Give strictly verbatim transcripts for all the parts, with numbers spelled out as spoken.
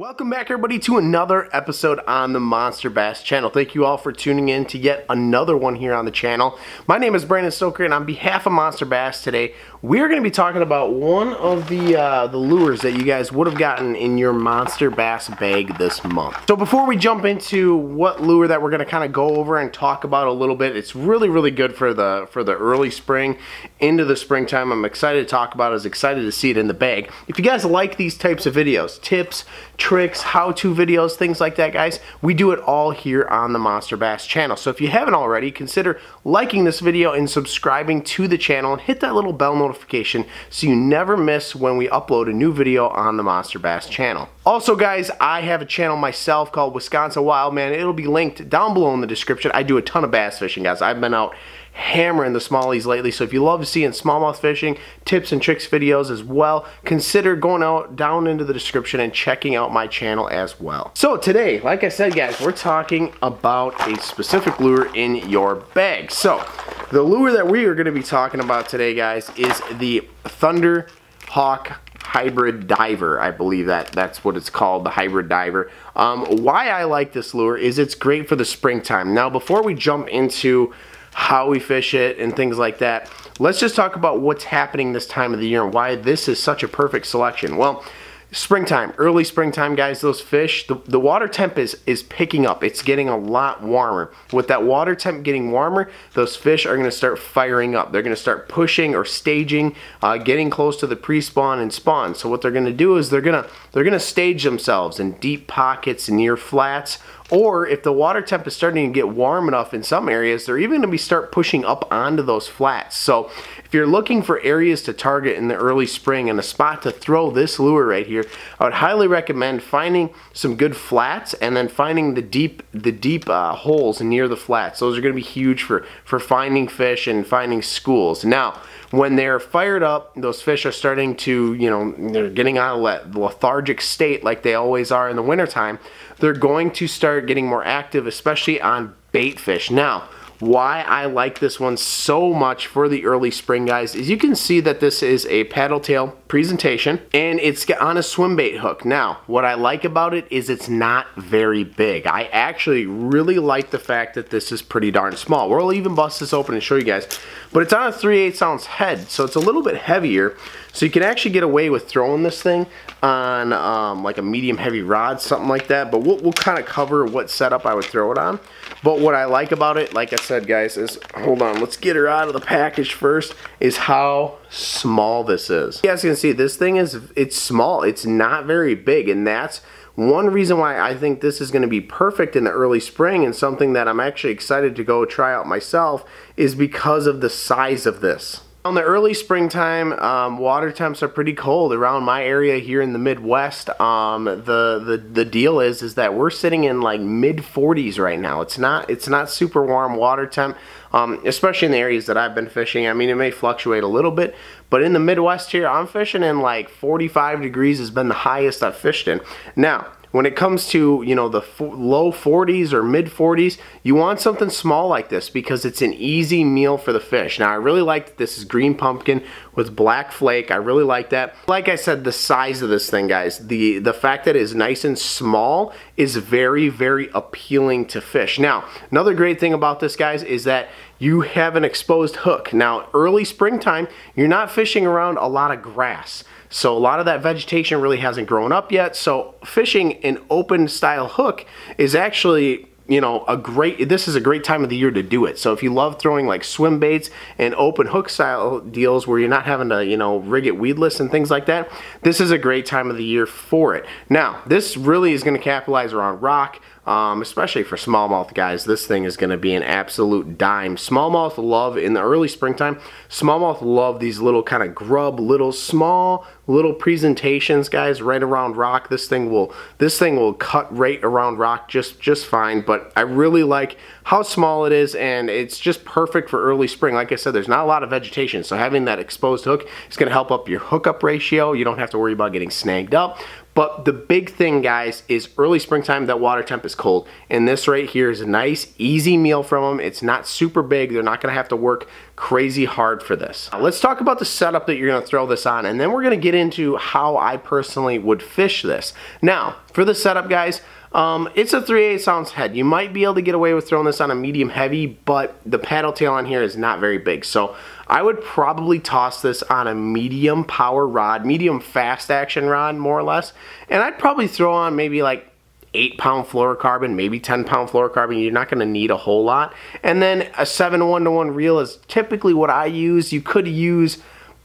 Welcome back, everybody, to another episode on the Monster Bass channel. Thank you all for tuning in to yet another one here on the channel. My name is Brandyn Stoker, and on behalf of Monster Bass today, we're going to be talking about one of the uh, the lures that you guys would have gotten in your Monster Bass bag this month. So before we jump into what lure that we're going to kind of go over and talk about a little bit, it's really, really good for the, for the early spring, into the springtime. I'm excited to talk about it. I was excited to see it in the bag. If you guys like these types of videos, tips, tricks, how-to videos, things like that, guys, we do it all here on the Monster Bass channel. So if you haven't already, consider liking this video and subscribing to the channel and hit that little bell notification so you never miss when we upload a new video on the Monster Bass channel. Also, guys, I have a channel myself called Wisconsin Wild Man. It'll be linked down below in the description. I do a ton of bass fishing, guys. I've been out hammering the smallies lately, so if you love seeing smallmouth fishing tips and tricks videos as well, consider going out down into the description and checking out my channel as well. So today, like I said, guys, we're talking about a specific lure in your bag. So the lure that we are going to be talking about today, guys, is the Thunder Hawk Hybrid Diver. I believe that that's what it's called, the Hybrid Diver. Um, why I like this lure is it's great for the springtime. Now, before we jump into how we fish it and things like that, let's just talk about what's happening this time of the year and why this is such a perfect selection. Well, springtime, early springtime, guys, those fish, the, the water temp is, is picking up. It's getting a lot warmer. With that water temp getting warmer, those fish are going to start firing up. They're going to start pushing or staging, uh, getting close to the pre-spawn and spawn. So what they're going to do is they're going to they're going to stage themselves in deep pockets, near flats, or if the water temp is starting to get warm enough in some areas, they're even going to be start pushing up onto those flats. So if you're looking for areas to target in the early spring and a spot to throw this lure right here, I would highly recommend finding some good flats and then finding the deep the deep uh, holes near the flats. Those are going to be huge for, for finding fish and finding schools. Now, when they're fired up, those fish are starting to, you know, they're getting out of that lethargic state like they always are in the wintertime. They're going to start getting more active, especially on bait fish. Now, why I like this one so much for the early spring, guys, is you can see that this is a paddle tail presentation and it's on a swim bait hook. Now, what I like about it is it's not very big. I actually really like the fact that this is pretty darn small. We'll even bust this open and show you guys, but it's on a three eighths ounce head, so it's a little bit heavier, so you can actually get away with throwing this thing on um, like a medium heavy rod, something like that. But we'll, we'll kind of cover what setup I would throw it on. But what I like about it, like I said, said guys, is, hold on, let's get her out of the package first, is how small this is. You guys can see this thing is, it's small, it's not very big, and that's one reason why I think this is going to be perfect in the early spring, and something that I'm actually excited to go try out myself is because of the size of this. On the early springtime, um, water temps are pretty cold around my area here in the Midwest. Um, the, the the deal is is that we're sitting in like mid forties right now. It's not it's not super warm water temp, um, especially in the areas that I've been fishing. I mean, it may fluctuate a little bit, but in the Midwest here, I'm fishing in like forty-five degrees has been the highest I've fished in. Now, when it comes to, you know, the low forties or mid forties, you want something small like this because it's an easy meal for the fish. Now, I really like that this is green pumpkin with black flake. I really like that. Like I said, the size of this thing, guys, the, the fact that it's nice and small is very, very appealing to fish. Now, another great thing about this, guys, is that you have an exposed hook. Now, early springtime, you're not fishing around a lot of grass. So a lot of that vegetation really hasn't grown up yet. So fishing an open style hook is actually, you know, a great, this is a great time of the year to do it. So if you love throwing like swim baits and open hook style deals where you're not having to, you know, rig it weedless and things like that, this is a great time of the year for it. Now, this really is going to capitalize around rock, um, especially for smallmouth, guys. This thing is going to be an absolute dime. Smallmouth love, in the early springtime, smallmouth love these little kind of grub, little small little presentations, guys, right around rock. This thing will this thing will cut right around rock just just fine. But I really like how small it is, and it's just perfect for early spring. Like I said, there's not a lot of vegetation, so having that exposed hook is going to help up your hookup ratio. You don't have to worry about getting snagged up. But the big thing, guys, is early springtime, that water temp is cold, and this right here is a nice easy meal from them. It's not super big. They're not going to have to work crazy hard for this. Now, let's talk about the setup that you're gonna throw this on, and then we're gonna get into how I personally would fish this. Now, for the setup, guys, Um, it's a three eighths ounce head. You might be able to get away with throwing this on a medium heavy, but the paddle tail on here is not very big. So I would probably toss this on a medium power rod, medium fast action rod, more or less. And I'd probably throw on maybe like eight pound fluorocarbon, maybe ten pound fluorocarbon. You're not going to need a whole lot. And then a seven one to one reel is typically what I use. You could use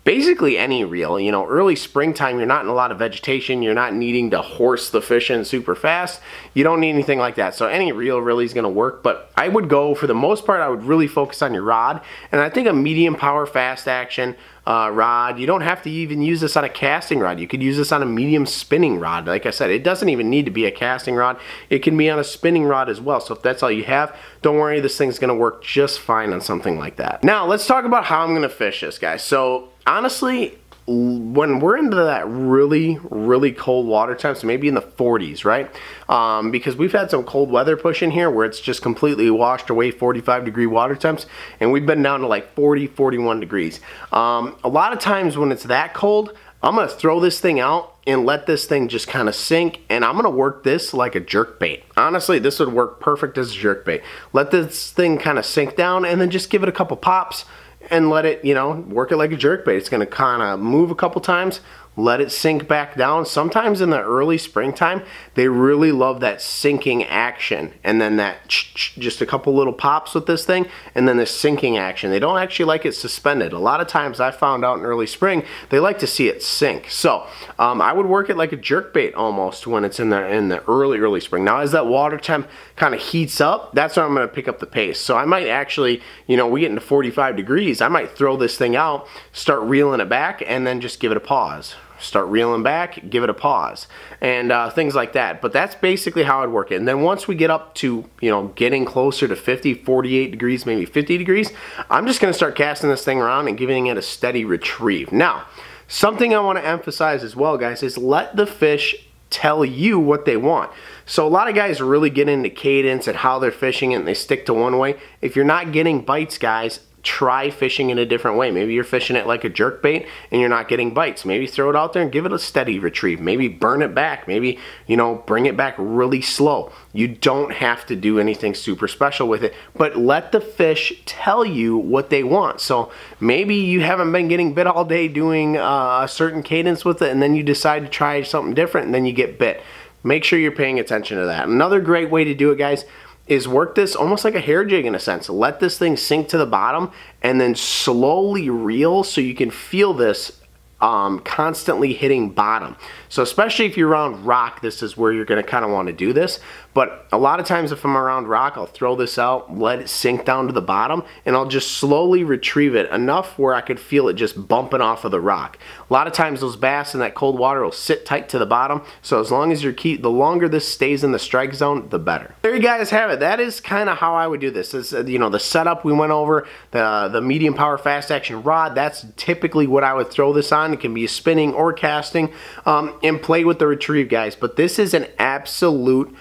basically any reel. You know, early springtime, you're not in a lot of vegetation, you're not needing to horse the fish in super fast, you don't need anything like that, so any reel really is going to work. But I would go, for the most part, I would really focus on your rod, and I think a medium power fast action uh, rod. You don't have to even use this on a casting rod. You could use this on a medium spinning rod. Like I said, it doesn't even need to be a casting rod, it can be on a spinning rod as well. So if that's all you have, don't worry, this thing's going to work just fine on something like that. Now let's talk about how I'm going to fish this, guys. So honestly, when we're into that really, really cold water temps, maybe in the forties, right? Um, because we've had some cold weather push in here where it's just completely washed away forty-five degree water temps, and we've been down to like forty, forty-one degrees. Um, a lot of times when it's that cold, I'm gonna throw this thing out and let this thing just kind of sink, and I'm gonna work this like a jerkbait. Honestly, this would work perfect as a jerkbait. Let this thing kind of sink down and then just give it a couple pops and let it, you know, work it like a jerkbait. It's gonna kinda move a couple times, let it sink back down. Sometimes in the early springtime, they really love that sinking action, and then that just a couple little pops with this thing, and then the sinking action. They don't actually like it suspended. A lot of times I found out in early spring, they like to see it sink. So um, I would work it like a jerkbait almost when it's in the, in the early, early spring. Now as that water temp kind of heats up, that's when I'm gonna pick up the pace. So I might actually, you know, we get into forty-five degrees, I might throw this thing out, start reeling it back, and then just give it a pause. Start reeling back, give it a pause, and uh, things like that. But that's basically how I'd work it. And then once we get up to, you know, getting closer to fifty, forty-eight degrees, maybe fifty degrees, I'm just gonna start casting this thing around and giving it a steady retrieve. Now, something I wanna emphasize as well, guys, is let the fish tell you what they want. So a lot of guys really get into cadence and how they're fishing it, and they stick to one way. If you're not getting bites, guys, try fishing in a different way. Maybe you're fishing it like a jerkbait and you're not getting bites. Maybe throw it out there and give it a steady retrieve. Maybe burn it back. Maybe, you know, bring it back really slow. You don't have to do anything super special with it, but let the fish tell you what they want. So maybe you haven't been getting bit all day doing uh, a certain cadence with it, and then you decide to try something different, and then you get bit. Make sure you're paying attention to that. Another great way to do it, guys, is work this almost like a hair jig in a sense. Let this thing sink to the bottom and then slowly reel, so you can feel this um, constantly hitting bottom. So especially if you're around rock, this is where you're gonna kinda wanna do this. But a lot of times if I'm around rock, I'll throw this out, let it sink down to the bottom, and I'll just slowly retrieve it enough where I could feel it just bumping off of the rock. A lot of times those bass in that cold water will sit tight to the bottom, so as long as you're keep, the longer this stays in the strike zone, the better. There you guys have it. That is kinda how I would do this. This is, you know, the setup we went over, the, the medium power fast action rod, that's typically what I would throw this on. It can be spinning or casting, um, and play with the retrieve, guys. But this is an absolute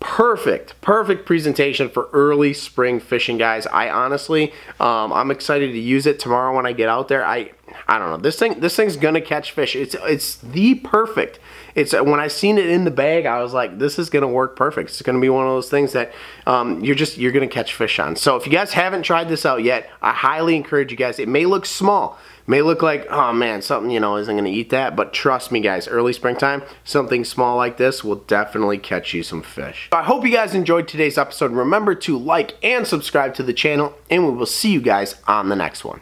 perfect, perfect presentation for early spring fishing, guys. I honestly, um, I'm excited to use it tomorrow when I get out there. I, I don't know. This thing, this thing's gonna catch fish. It's, it's the perfect. It's when I seen it in the bag, I was like, this is gonna work perfect. It's gonna be one of those things that um, you're just, you're gonna catch fish on. So if you guys haven't tried this out yet, I highly encourage you guys. It may look small. May look like, oh man, something, you know, isn't gonna eat that, but trust me guys, early springtime, something small like this will definitely catch you some fish. So I hope you guys enjoyed today's episode. Remember to like and subscribe to the channel, and we will see you guys on the next one.